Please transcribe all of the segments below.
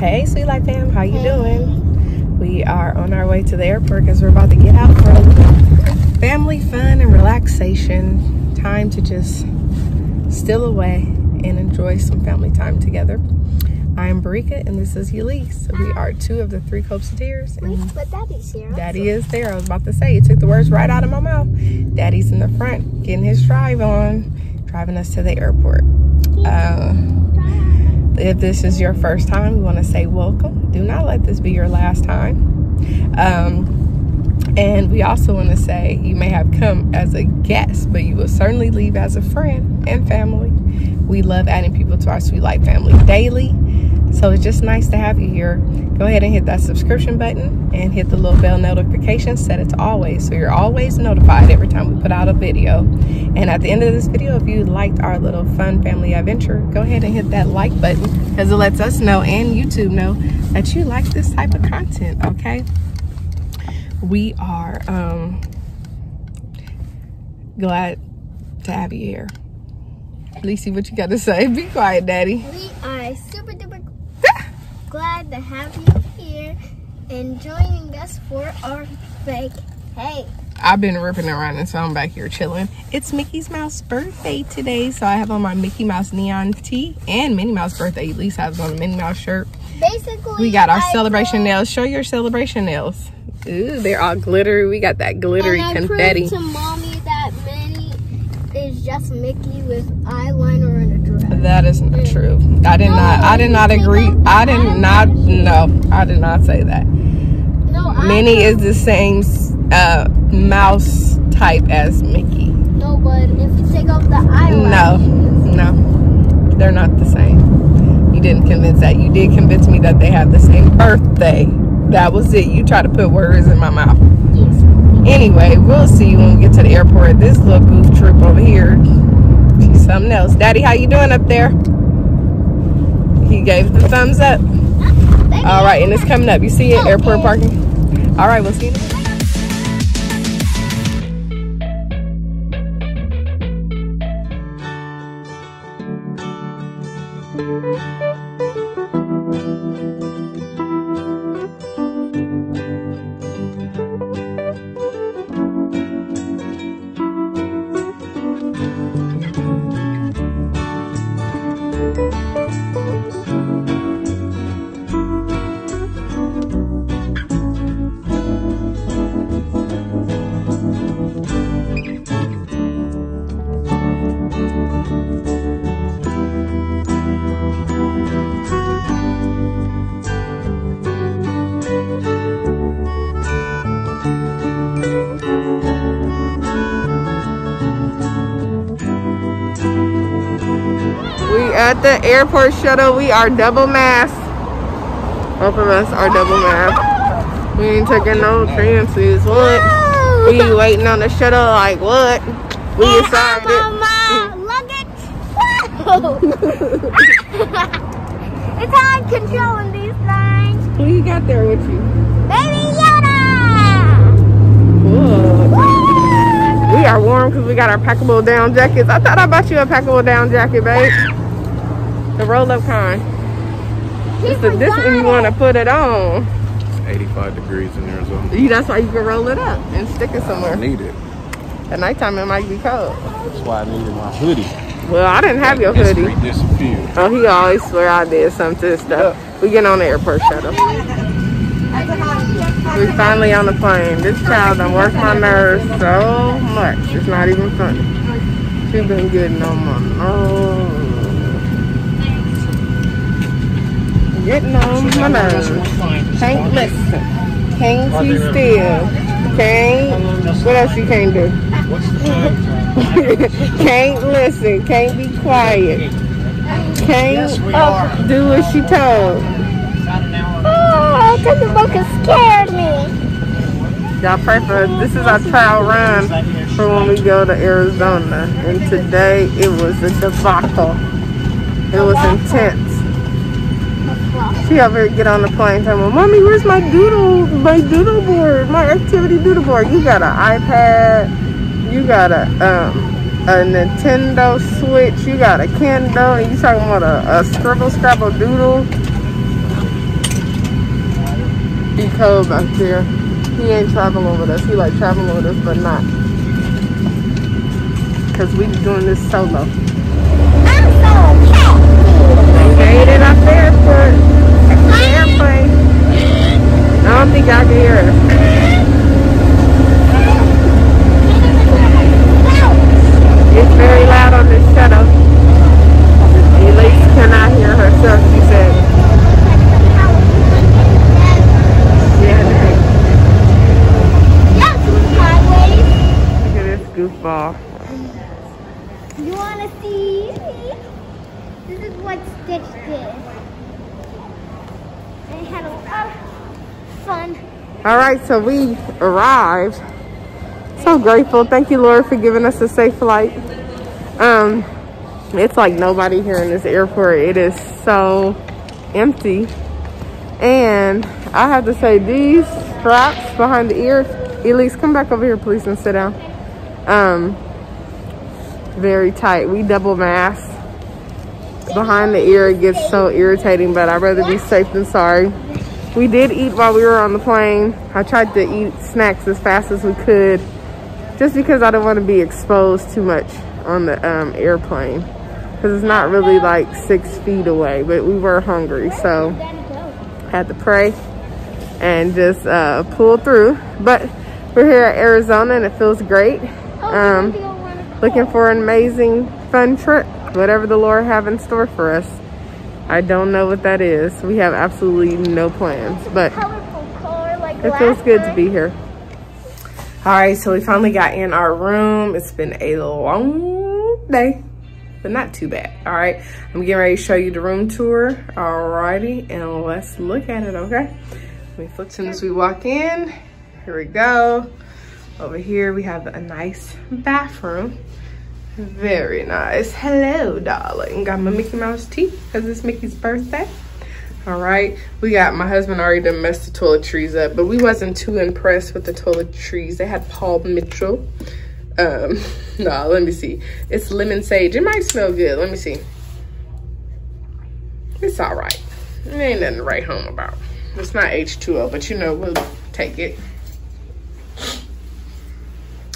Hey, SweetLife fam, how you doing? We are on our way to the airport because we're about to get out for a little family fun and relaxation. Time to just steal away and enjoy some family time together. I'm Barika and this is Ulysses. We are two of the three Cops of Tears. But Daddy's here. Daddy is there. I was about to say, you took the words right out of my mouth. Daddy's in the front getting his drive on, driving us to the airport. If this is your first time, we want to say welcome. Do not let this be your last time. And we also want to say you may have come as a guest, but you will certainly leave as a friend and family. We love adding people to our SweetLife family daily. So it's just nice to have you here. Go ahead and hit that subscription button and hit the little bell notification. Set it to always so you're always notified every time we put out a video. And at the end of this video, if you liked our little fun family adventure, go ahead and hit that like button because it lets us know and YouTube know that you like this type of content, okay? We are glad to have you here. Lisey, what you got to say? Be quiet, Daddy. We are super duper glad to have you here and joining us for our big hey. I've been ripping around and so I'm back here chilling. It's Mickey Mouse's birthday today, so I have on my Mickey Mouse neon tee and Minnie Mouse birthday. At least I have on a Minnie Mouse shirt. Basically, we got our celebration nails. Show your celebration nails. Ooh, they're all glittery. We got that glittery confetti. And I proved to Mommy that Minnie is just Mickey with eyeliner and a dress. That is not true. I did not say that. No, Minnie is the same mouse type as Mickey. No, but if you take off the eyelashes. No, no, they're not the same. You didn't convince that. You did convince me that they have the same birthday. That was it. You try to put words in my mouth. Yes. Anyway, we'll see you when we get to the airport. This little goof trip over here, she's something else. Daddy, how you doing up there? He gave the thumbs up. All right, and it's coming up. You see it? Airport parking. All right, we'll see you next time. At the airport shuttle, we are double masked. Both of us are double masked. We ain't taking no chances. What? We waiting on the shuttle like what? We decided. It's hard controlling these things. Who you got there with you? Baby Yoda! Cool. We are warm because we got our packable down jackets. I thought I bought you a packable down jacket, babe. The roll-up kind. It's the this one you want to put it on. It's 85 degrees in Arizona. That's why you can roll it up and stick it somewhere. I need it. At nighttime it might be cold. That's why I needed my hoodie. Well, I didn't have your hoodie. Disappeared. Oh, he always swear I did some to this stuff. Yep. We get on the airport shuttle. We finally on the plane. This child done worked my nerves so much. It's not even funny. She been getting on my nerves. Getting on my nerves. Can't listen. Can't be still. Can't. What else you can't do? Can't listen. Can't be quiet. Can't do what she told. Oh, because the book has scared me. Y'all pray for us. This is our trial run for when we go to Arizona. And today it was a debacle. It was intense. She over here get on the plane telling me, Mommy, where's my activity doodle board? You got an iPad, you got a Nintendo Switch, you got a Kindle, and you talking about a scribble doodle. be cold back there. He ain't traveling with us. He like traveling with us, but not. Cause we doing this solo. I'm so happy. They made it up the airport. The airplane. I don't think I can hear it. It's very loud on this shuttle. Elise cannot hear herself, she said. Look at this goofball. You wanna see? This is what Stitch did. They had a lot of fun. Alright, so we arrived. So grateful. Thank you, Lord, for giving us a safe flight. It's like nobody here in this airport. It is so empty. And I have to say, these straps behind the ears, Elise, come back over here, please, and sit down. Very tight. We double mask. Behind the ear, it gets so irritating, but I'd rather be safe than sorry. We did eat while we were on the plane. I tried to eat snacks as fast as we could, just because I don't want to be exposed too much on the airplane, because it's not really like 6 feet away, but we were hungry, so had to pray and just pull through. But we're here at Arizona and it feels great. Looking for an amazing fun trip, whatever the Lord have in store for us. I don't know what that is. We have absolutely no plans, but it feels good to be here. All right, so we finally got in our room. It's been a long day, but not too bad. All right, I'm getting ready to show you the room tour. All righty, and let's look at it, okay? Let me flip soon as we walk in. Here we go. Over here, we have a nice bathroom. Very nice. Hello, darling. Got my Mickey Mouse tea because it's Mickey's birthday. All right, we got, my husband already done messed the toiletries up, but we wasn't too impressed with the toiletries. They had Paul Mitchell. No, let me see. It's lemon sage. It might smell good. Let me see. It's all right. It ain't nothing to write home about. It's not H2O, but you know, we'll take it.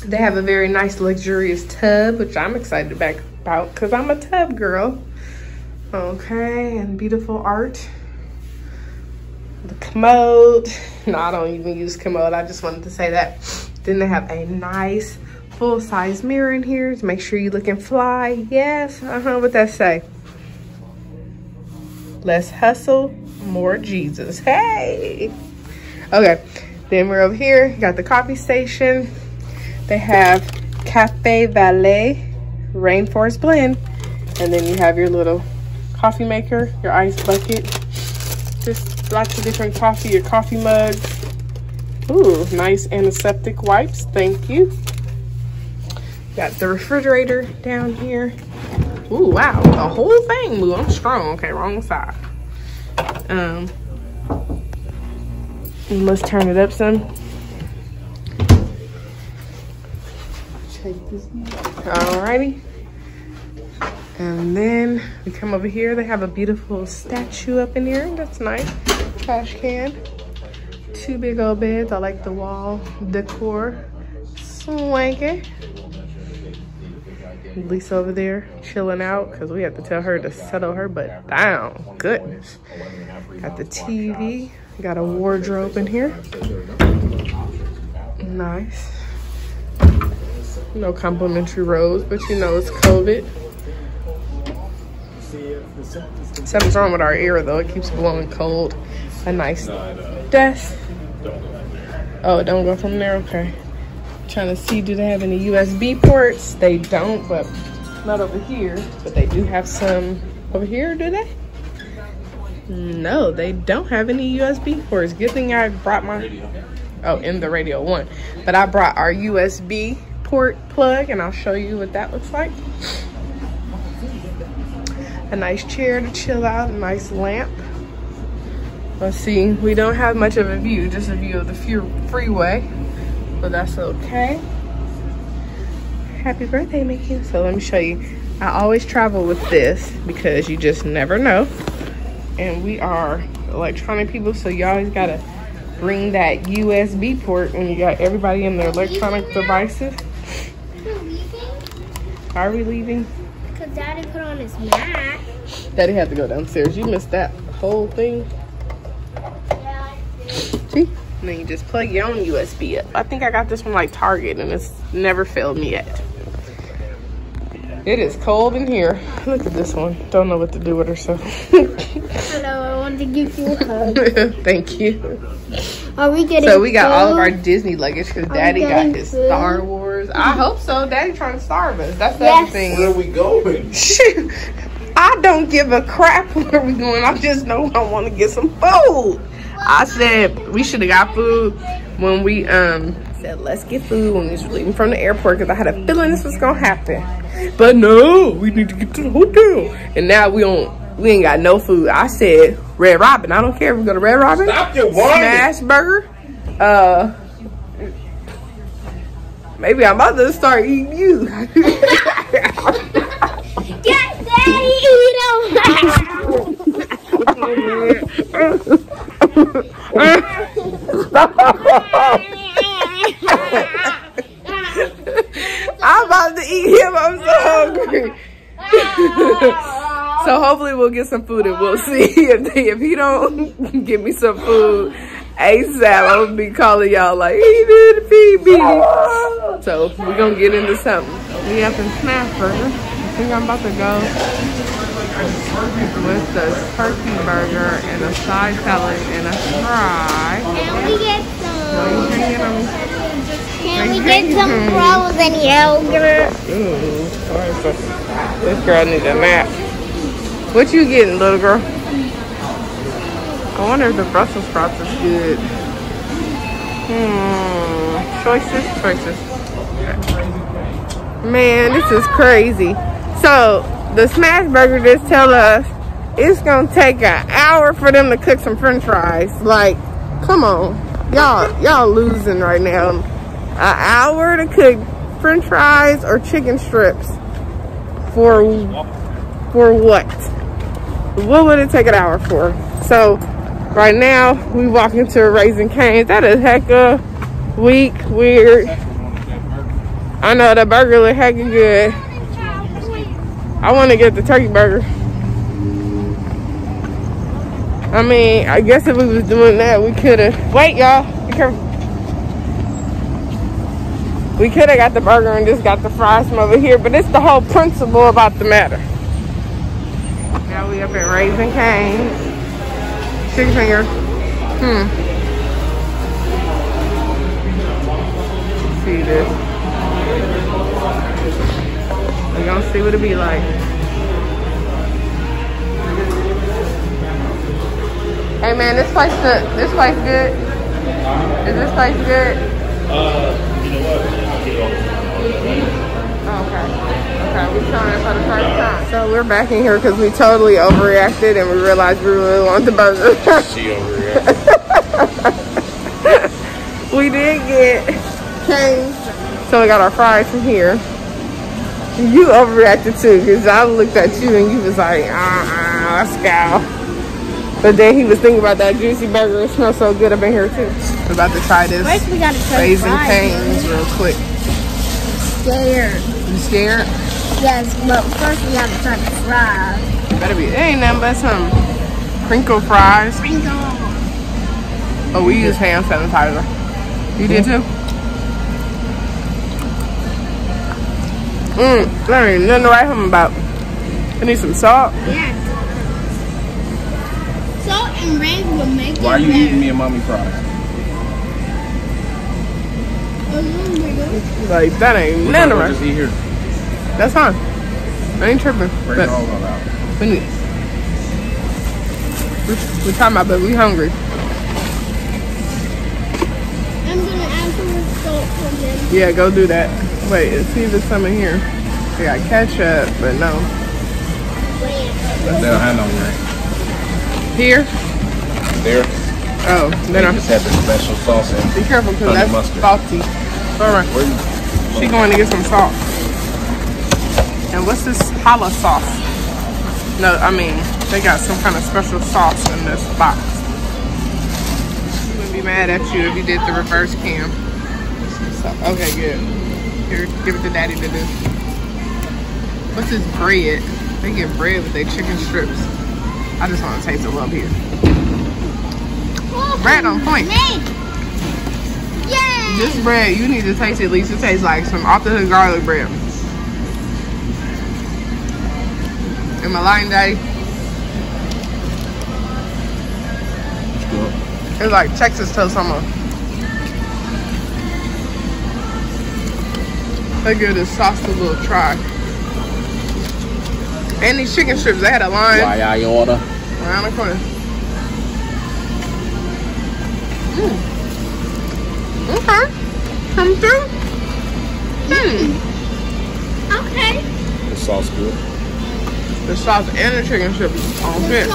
They have a very nice luxurious tub, which I'm excited about because I'm a tub girl. Okay, and beautiful art. The commode. No, I don't even use commode. I just wanted to say that. Then they have a nice full-size mirror in here to make sure you're looking fly. Yes, what that say? Less hustle, more Jesus. Hey! Okay, then we're over here. Got the coffee station. They have Cafe Valet Rainforest Blend. And then you have your little coffee maker, your ice bucket. Just lots of different coffee, your coffee mugs. Ooh, nice antiseptic wipes, thank you. Got the refrigerator down here. Ooh, wow, the whole thing moved. I'm strong, okay, wrong side. Let's turn it up some. Take this. Alrighty. And then we come over here. They have a beautiful statue up in here. That's nice. Trash can. Two big old beds. I like the wall decor. Swanky. Lisa over there chilling out because we have to tell her to settle her butt down. Goodness. Got the TV. Got a wardrobe in here. Nice. No complimentary rose, but you know it's COVID. Something's wrong with our air though. It keeps blowing cold. A nice desk. Oh, it don't go from there? Okay. I'm trying to see, do they have any USB ports? They don't, but not over here. But they do have some over here, do they? No, they don't have any USB ports. Good thing I brought my, oh, in the radio one. But I brought our USB port plug, and I'll show you what that looks like. A nice chair to chill out, a nice lamp. Let's see, we don't have much of a view, just a view of the freeway, but that's okay. Happy birthday, Mickey. So let me show you. I always travel with this because you just never know. And we are electronic people, so you always gotta bring that USB port when you got everybody in their electronic devices. We're leaving? Are we leaving? Because Daddy put on his mat. Daddy had to go downstairs. You missed that whole thing. Yeah, I did. See? And then you just plug your own USB up. I think I got this from like Target and it's never failed me yet. It is cold in here. Look at this one. Don't know what to do with herself. Hello, I want to give you a hug. Thank you. Are we getting So we got food? All of our Disney luggage because Daddy got his food? Star Wars. I hope so. Daddy trying to starve us. That's the other thing. Where are we going? Shoot. I don't give a crap where we going. I just know I want to get some food. I said we should have got food when we said let's get food when we was leaving from the airport because I had a feeling this was gonna happen. But no, we need to get to the hotel. And now we ain't got no food. I said Red Robin. I don't care if we go to Red Robin. Smashburger. Maybe I'm about to start eating you. Yes, Daddy, eat them. I'm about to eat him. I'm so hungry. So hopefully we'll get some food and we'll see if he don't give me some food ASAP. I'm gonna be calling y'all like he did feed me. So we're gonna get into something. We up in Smashburger. I think I'm about to go with the turkey burger and a side salad and a fry. Can we get some? Can we get some frozen yogurt? This girl needs a nap. What you getting, little girl? I wonder if the Brussels sprouts is good. Choices. Man, this is crazy. So the Smashburger just tell us it's gonna take an hour for them to cook some french fries. Like, come on. Y'all losing right now. An hour to cook french fries or chicken strips for what? What would it take an hour for? So right now we walk into Raising Cane's. That is hecka weak, weird. I know the burger look hecka good. I want to get the turkey burger. I mean, I guess if we was doing that, we could have. Wait, y'all. We could have got the burger and just got the fries from over here. But it's the whole principle about the matter. Now we up at Raising Cane's. Chicken finger. Let's see this. We're gonna see what it be like. Hey man, this place good? Is this place good? You know what? I'll get okay, we're trying it for the first time. So we're back in here because we totally overreacted and we realized we really wanted the burger. She overreacted. We did get changed. So we got our fries from here. You overreacted too, because I looked at you and you was like, scowl. But then he was thinking about that juicy burger. It smells so good up in here too. We're about to try this Raising Cane's real quick. Scared. You scared? Yes, but first we gotta try the fries. Better be, it ain't nothing but some crinkle fries. Crinkle. Oh, we use hand sanitizer. You did too? There ain't nothing to write home about. I need some salt. Yes. Salt and rain will make it better. Why are you eating me and mommy fries? Like, that ain't nothing to write. Here. That's fine. I ain't tripping. Bring it all out. We're talking about, but we hungry. I'm going to add some salt for this. Yeah, go do that. Wait, it's either some in here. We got ketchup, but no. But they don't have no ranch. Here? There. Oh, they just have the special sauce in. Be careful because that's mustard. Salty. Alright. She going to get some salt. And what's this challah sauce? No, I mean, they got some kind of special sauce in this box. be mad at you if you did the reverse cam. So, okay, good. Here, give it to Daddy to do. What's this bread? They get bread with their chicken strips. I just want to taste a little here. Bread on point. Yay! This bread, you need to taste at least. It tastes like some off the hood garlic bread. Am I lying, Daddy? It's like Texas toast almost. They give this sauce a little try. And these chicken strips, they had a line. Why I order? Around the corner. Mm. Okay. Come through. Mm. Okay. The sauce good. The sauce and the chicken strips on fit.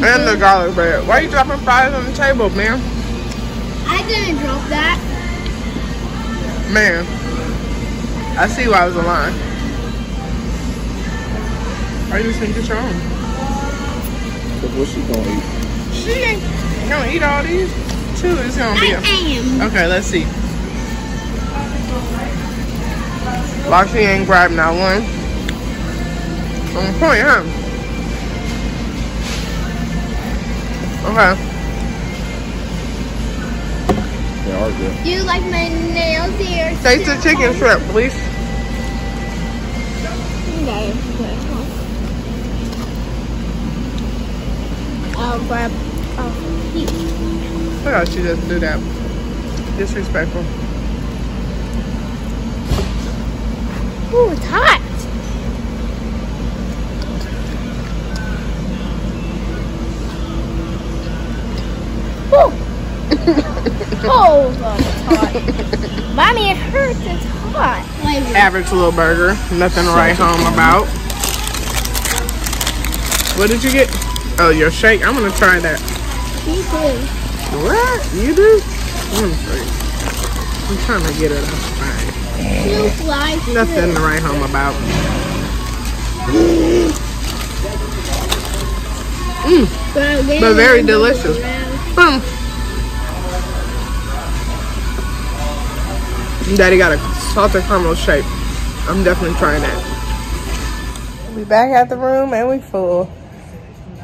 And the garlic bread. Why are you dropping fries on the table, man? I didn't drop that. Man, I see why I was a line. Are you just gonna get your own? But what's she gonna eat? She ain't gonna eat all these. Two is gonna be. Okay, let's see. Loxie ain't grabbed not one. On point, huh? Okay. They are good. You like my nails here? Taste the chicken strip, please. Okay. I'll grab a piece. Look how she doesn't do that. Disrespectful. Ooh, it's hot. Oh, hot. Mommy, it hurts. It's hot. Average little burger. Nothing to write home about. What did you get? Oh, your shake. I'm gonna try that. Me too. What? You do? I'm trying to get it up. Right. Nothing to write home about. Mm. But very delicious. Mm. Daddy got a salted caramel shape. I'm definitely trying that. We back at the room and we full.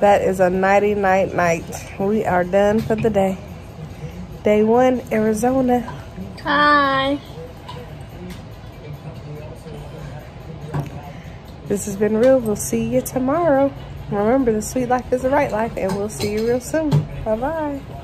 That is a nighty night night. We are done for the day. Day one, Arizona. Hi. This has been real. We'll see you tomorrow. Remember, the sweet life is the right life, and we'll see you real soon. Bye bye.